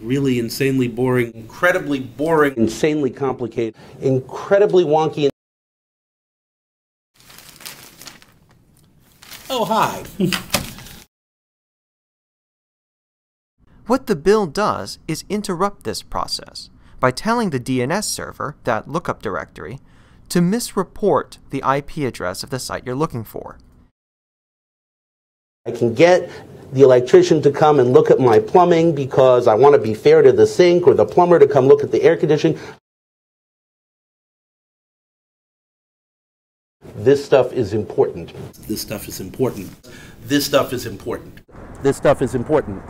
Really insanely boring, incredibly boring, insanely complicated, incredibly wonky. Oh, hi. What the bill does is interrupt this process by telling the DNS server, that lookup directory, to misreport the IP address of the site you're looking for. I can get the electrician to come and look at my plumbing because I want to be fair to the sink, or the plumber to come look at the air conditioning. This stuff is important. This stuff is important. This stuff is important. This stuff is important.